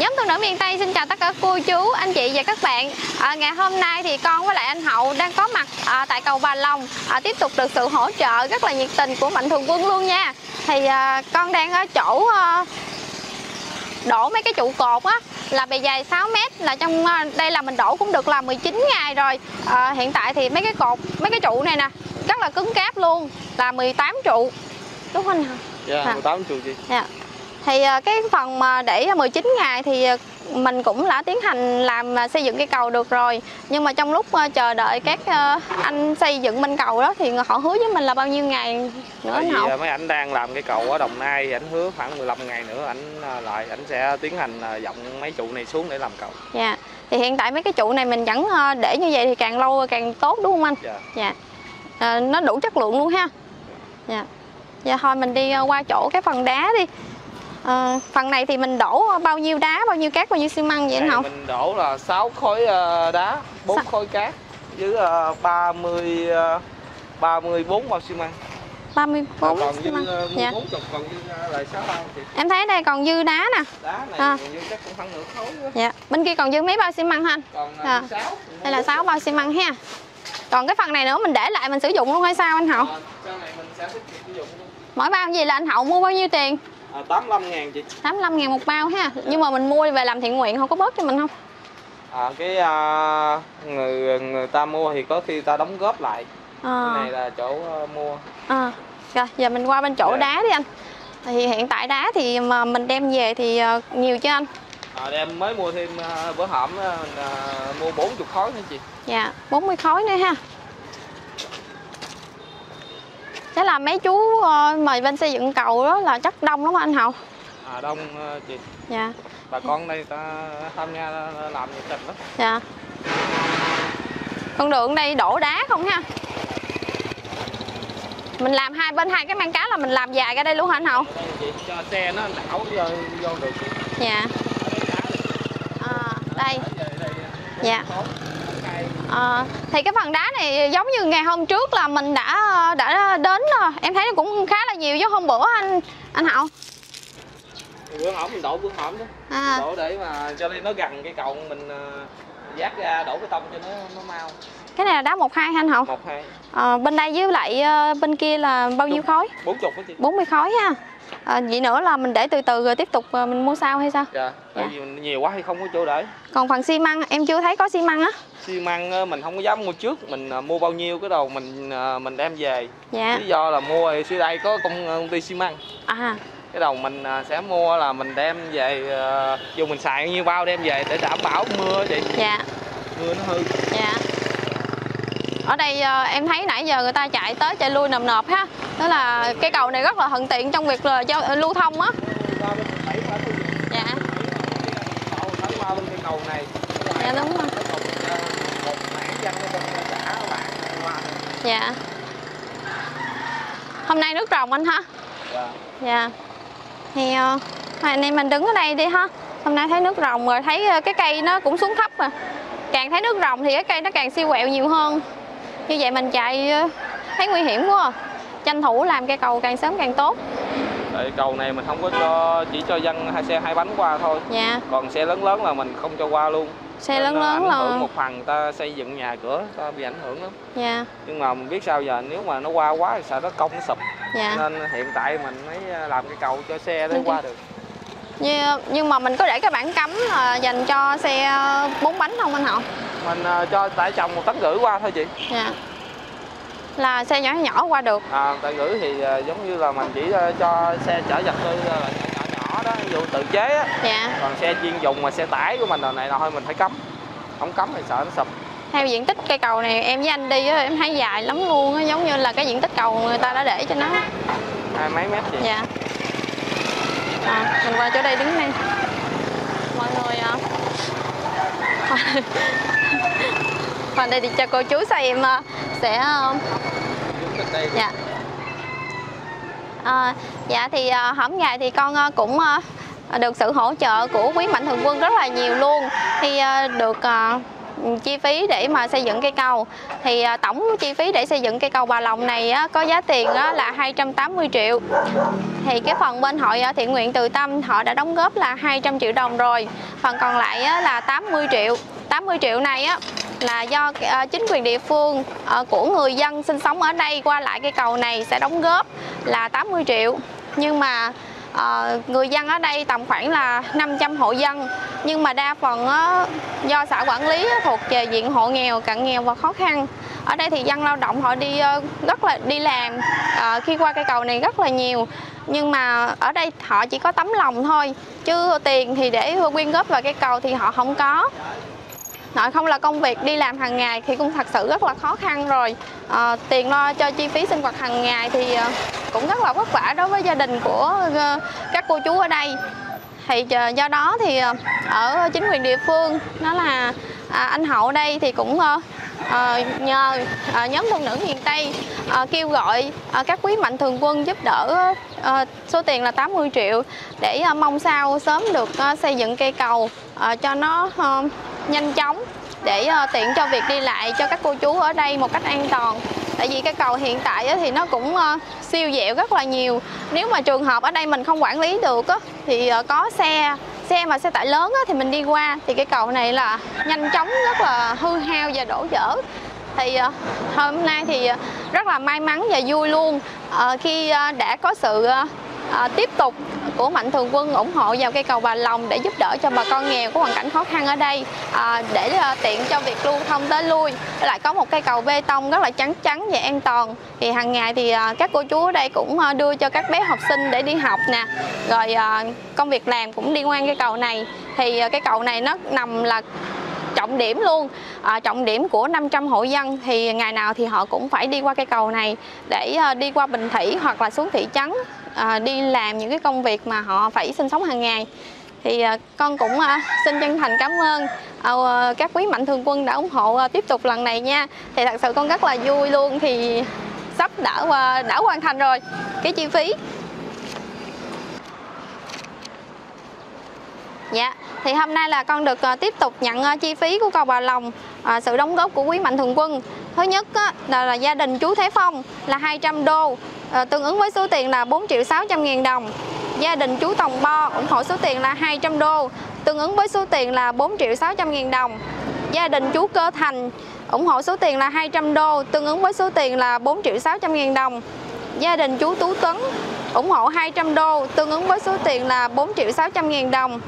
Nhóm Thương Nữ Miền Tây xin chào tất cả cô chú, anh chị và các bạn. Ngày hôm nay thì con với lại anh Hậu đang có mặt tại cầu Bà Lòng, tiếp tục được sự hỗ trợ rất là nhiệt tình của mạnh thường quân luôn nha. Thì con đang ở chỗ đổ mấy cái trụ cột á, là bề dài 6 m, là trong đây là mình đổ cũng được là 19 ngày rồi. Hiện tại thì mấy cái cột, mấy cái trụ này nè rất là cứng cáp luôn, là 18 trụ đúng không? Dạ, 18 trụ chị. Dạ. Thì cái phần mà để 19 ngày thì mình cũng đã tiến hành làm xây dựng cây cầu được rồi. Nhưng mà trong lúc chờ đợi các anh xây dựng bên cầu đó thì họ hứa với mình là bao nhiêu ngày nữa anh Hậu? Mấy ảnh đang làm cây cầu ở Đồng Nai thì ảnh hứa khoảng 15 ngày nữa ảnh sẽ tiến hành dọng mấy trụ này xuống để làm cầu. Dạ. Thì hiện tại mấy cái trụ này mình vẫn để như vậy thì càng lâu càng tốt đúng không anh? Dạ. Dạ. Nó đủ chất lượng luôn ha. Dạ. Dạ thôi mình đi qua chỗ cái phần đá đi. Phần này thì mình đổ bao nhiêu đá, bao nhiêu cát, bao nhiêu xi măng vậy anh Hậu? Mình đổ là 6 khối đá, 4 khối cát với 34 bao xi măng. 34 xi măng. Dạ. Còn dư lại 6 bao thì... Em thấy đây còn dư đá nè. Đá này còn dư chắc cũng khoảng nửa khối nữa. Dạ. Bên kia còn dư mấy bao xi măng hả anh? Còn 6. Đây là 6 bao xi măng ha. Còn cái phần này nữa mình để lại mình sử dụng luôn hay sao anh Hậu? Sau này mình sẽ sử dụng luôn. Mỗi bao gì là anh Hậu mua bao nhiêu tiền? 85.000 chị. 85.000 một bao ha. Dạ. Nhưng mà mình mua về làm thiện nguyện không có bớt cho mình không? Người ta mua thì có khi ta đóng góp lại. Cái này là chỗ mua. Rồi giờ mình qua bên chỗ đá đi anh. Thì hiện tại đá thì mà mình đem về thì nhiều chứ anh? Đem mới mua thêm bữa hổm mua 40 khối nữa chị. Dạ, 40 khối nữa ha. Thế là mấy chú mời bên xây dựng cầu đó là chắc đông lắm anh Hậu? Đông chị. Dạ. Bà con đây ta tham gia làm nhiệt tình lắm. Dạ. Con đường đây đổ đá không ha? Mình làm hai bên hai cái mang cá là mình làm dài ra đây luôn hả anh Hậu? Đây chị, cho xe nó đảo vô được. Dạ. Đây. Dạ. Thì cái phần đá này giống như ngày hôm trước là mình đã đến rồi. Em thấy nó cũng khá là nhiều chứ hôm bữa anh Hậu? Bữa hổm mình đổ bữa hổm đó. Đổ để mà cho nên nó gần cây cầu mình vác ra đổ cái tông cho nó mau. Cái này là đá 12 hả anh Hậu? 12. Bên đây với lại bên kia là bao nhiêu khối? 40 đó chị. 40 khối ha. Vậy nữa là mình để từ từ rồi tiếp tục mình mua sau hay sao? Dạ, tại vì nhiều quá thì không có chỗ để. Còn phần xi măng em chưa thấy có xi măng á. Xi măng mình không có dám mua trước, mình mua bao nhiêu cái đầu mình đem về. Dạ. Lý do là mua thì xưa đây có công ty xi măng. Cái đầu mình sẽ mua là mình đem về dù mình xài bao nhiêu bao đem về để đảm bảo mưa chị. Dạ. Mưa nó hư. Dạ. Ở đây em thấy nãy giờ người ta chạy tới chạy lui nồm nộp ha. Đó là cây cầu này rất là thuận tiện trong việc giao lưu thông á. Dạ. Dạ đúng rồi. Dạ. Hôm nay nước rồng anh ha. Dạ. Thì anh em mình đứng ở đây đi ha. Hôm nay thấy nước rồng rồi, thấy cái cây nó cũng xuống thấp rồi. Càng thấy nước rồng thì cái cây nó càng siêu quẹo nhiều hơn. Như vậy mình chạy thấy nguy hiểm quá à. Tranh thủ làm cây cầu càng sớm càng tốt. Tại cầu này mình không có cho, chỉ cho dân xe hai bánh qua thôi. Dạ. Còn xe lớn là mình không cho qua luôn. Xe nên lớn là một phần ta xây dựng nhà cửa ta bị ảnh hưởng lắm. Dạ. Nhưng mà mình biết sao giờ, nếu mà nó qua quá thì sợ nó cong nó sụp. Dạ. Nên hiện tại mình mới làm cây cầu cho xe để qua được. Nhưng mà mình có để cái bảng cấm là dành cho xe 4 bánh không anh Hậu? Mình cho tải trọng 1,5 tấn qua thôi chị. Dạ. Là xe nhỏ qua được. Tại ngữ thì giống như là mình chỉ cho xe chở vật tư nhỏ đó, ví dụ tự chế á. Dạ. Còn xe chuyên dùng mà xe tải của mình rồi này là thôi mình phải cấm. Không cấm thì sợ nó sụp. Theo diện tích cây cầu này em với anh đi á, em thấy dài lắm luôn á, giống như là cái diện tích cầu người ta đã để cho nó 20 mấy mét chị. Dạ. Mình qua chỗ đây đứng đây. Mọi người qua đây thì cho cô chú xem sẽ dạ. Dạ thì hổm ngày thì con cũng được sự hỗ trợ của quý mạnh thường quân rất là nhiều luôn. Thì được chi phí để mà xây dựng cây cầu. Thì tổng chi phí để xây dựng cây cầu Bà Lòng này có giá tiền là 280 triệu. Thì cái phần bên hội thiện nguyện Từ Tâm họ đã đóng góp là 200 triệu đồng rồi. Phần còn lại là 80 triệu. 80 triệu này là do chính quyền địa phương của người dân sinh sống ở đây qua lại cây cầu này sẽ đóng góp là 80 triệu. Nhưng mà người dân ở đây tầm khoảng là 500 hộ dân, nhưng mà đa phần do xã quản lý thuộc về diện hộ nghèo, cận nghèo và khó khăn. Ở đây thì dân lao động họ đi làm khi qua cây cầu này rất là nhiều, nhưng mà ở đây họ chỉ có tấm lòng thôi, chứ tiền thì để quyên góp vào cây cầu thì họ không có. Nói không là công việc đi làm hàng ngày thì cũng thật sự rất là khó khăn rồi. Tiền lo cho chi phí sinh hoạt hàng ngày thì cũng rất là vất vả đối với gia đình của các cô chú ở đây. Thì do đó thì ở chính quyền địa phương đó là anh Hậu đây thì cũng nhờ nhóm Thương Nữ Miền Tây kêu gọi các quý mạnh thường quân giúp đỡ số tiền là 80 triệu để mong sao sớm được xây dựng cây cầu cho nó nhanh chóng để tiện cho việc đi lại cho các cô chú ở đây một cách an toàn. Tại vì cái cầu hiện tại thì nó cũng siêu dẹo rất là nhiều. Nếu mà trường hợp ở đây mình không quản lý được thì có xe mà xe tải lớn thì mình đi qua thì cái cầu này là nhanh chóng rất là hư hao và đổ vỡ. Thì hôm nay thì rất là may mắn và vui luôn khi đã có sự tiếp tục của mạnh thường quân ủng hộ vào cây cầu Bà Lòng để giúp đỡ cho bà con nghèo có hoàn cảnh khó khăn ở đây, để tiện cho việc lưu thông tới lui. Lại có một cây cầu bê tông rất là chắc chắn và an toàn. Thì hàng ngày thì các cô chú ở đây cũng đưa cho các bé học sinh để đi học nè, rồi công việc làm cũng đi ngang cây cầu này. Thì cây cầu này nó nằm là trọng điểm luôn, trọng điểm của 500 hộ dân, thì ngày nào thì họ cũng phải đi qua cây cầu này để đi qua Bình Thủy hoặc là xuống thị trấn đi làm những cái công việc mà họ phải sinh sống hàng ngày. Thì con cũng xin chân thành cảm ơn các quý mạnh thường quân đã ủng hộ tiếp tục lần này nha. Thì thật sự con rất là vui luôn, thì sắp đã hoàn thành rồi cái chi phí. Dạ, thì hôm nay là con được tiếp tục nhận chi phí của cầu Bà Lòng, sự đóng góp của quý mạnh thường quân. Thứ nhất là gia đình chú Thế Phong là 200 đô, tương ứng với số tiền là 4.600.000 đồng. Gia đình chú Tòng Bo ủng hộ số tiền là 200 đô, tương ứng với số tiền là 4.600.000 đồng. Gia đình chú Cơ Thành ủng hộ số tiền là 200 đô, tương ứng với số tiền là 4.600.000 đồng. Gia đình chú Tú Tuấn ủng hộ 200 đô, tương ứng với số tiền là 4.600.000 đồng.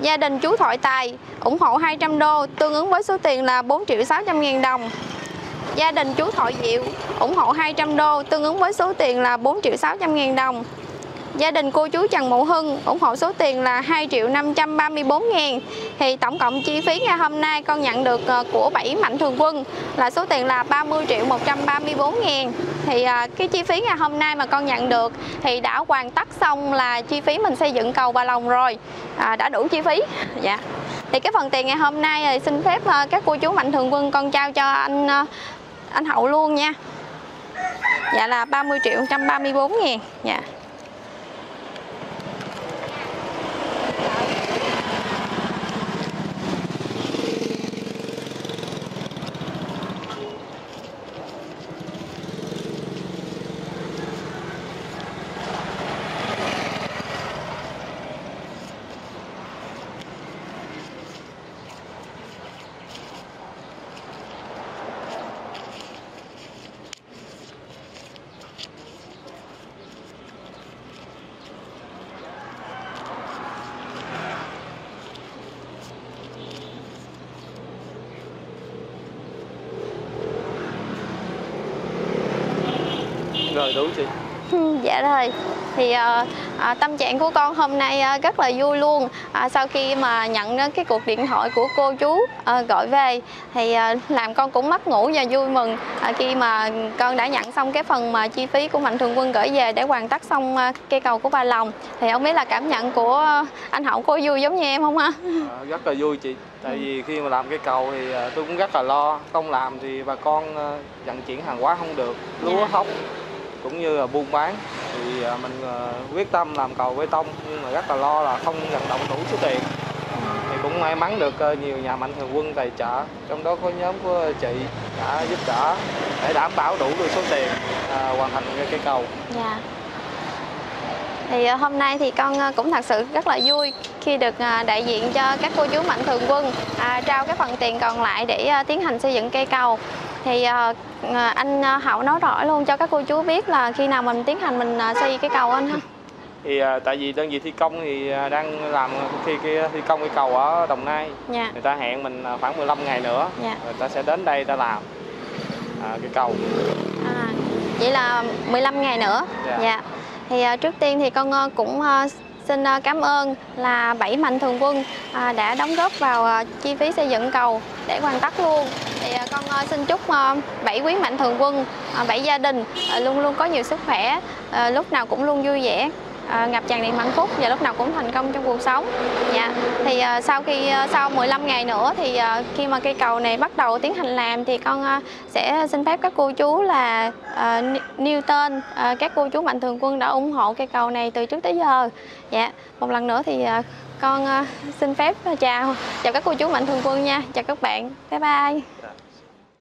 Gia đình chú Thoại Tài ủng hộ 200 đô, tương ứng với số tiền là 4.600.000 đồng. Gia đình chú Thọ Diệu ủng hộ 200 đô, tương ứng với số tiền là 4.600.000 đồng. Gia đình cô chú Trần Mậu Hưng ủng hộ số tiền là 2.534.000. Thì tổng cộng chi phí ngày hôm nay con nhận được của 7 mạnh thường quân là số tiền là 30.134.000. Thì cái chi phí ngày hôm nay mà con nhận được thì đã hoàn tất xong là chi phí mình xây dựng cầu Bà Lòng rồi, đã đủ chi phí. Dạ. Thì cái phần tiền ngày hôm nay thì xin phép các cô chú mạnh thường quân con trao cho anh Hậu luôn nha. Dạ là 30.134.000. Dạ. Rồi đúng chị. Dạ rồi. Thì tâm trạng của con hôm nay rất là vui luôn. Sau khi mà nhận cái cuộc điện thoại của cô chú gọi về thì làm con cũng mất ngủ và vui mừng khi mà con đã nhận xong cái phần mà chi phí của mạnh thường quân gửi về để hoàn tất xong cây cầu của Bà Lòng. Thì không biết là cảm nhận của anh Hậu có vui giống như em không ha? Rất là vui chị. Tại vì khi mà làm cây cầu thì tôi cũng rất là lo. Không làm thì bà con vận chuyển hàng hóa không được, lúa hóc cũng như là buôn bán, thì mình quyết tâm làm cầu bê tông nhưng mà rất là lo là không vận động đủ số tiền. Thì cũng may mắn được nhiều nhà mạnh thường quân tài trợ, trong đó có nhóm của chị đã giúp đỡ để đảm bảo đủ được số tiền hoàn thành cây cầu. Dạ. Thì hôm nay thì con cũng thật sự rất là vui khi được đại diện cho các cô chú mạnh thường quân trao cái phần tiền còn lại để tiến hành xây dựng cây cầu. Thì anh Hậu nói rõ luôn cho các cô chú biết là khi nào mình tiến hành mình xây cái cầu anh ha? Thì tại vì đơn vị thi công thì đang làm thi công cây cầu ở Đồng Nai. Dạ. Người ta hẹn mình khoảng 15 ngày nữa. Dạ. Người ta sẽ đến đây ta làm cái cầu. À, vậy là 15 ngày nữa. Dạ. Dạ. Thì trước tiên thì con cũng xin cảm ơn là 7 mạnh thường quân đã đóng góp vào chi phí xây dựng cầu để hoàn tất luôn. Thì con xin chúc 7 quý mạnh thường quân, 7 gia đình luôn luôn có nhiều sức khỏe, lúc nào cũng luôn vui vẻ, ngập tràn niềm hạnh phúc và lúc nào cũng thành công trong cuộc sống. Dạ. Thì sau 15 ngày nữa thì khi mà cây cầu này bắt đầu tiến hành làm thì con sẽ xin phép các cô chú là nêu tên các cô chú mạnh thường quân đã ủng hộ cây cầu này từ trước tới giờ. Dạ. Một lần nữa thì con xin phép chào các cô chú mạnh thường quân nha. Chào các bạn. Bye bye.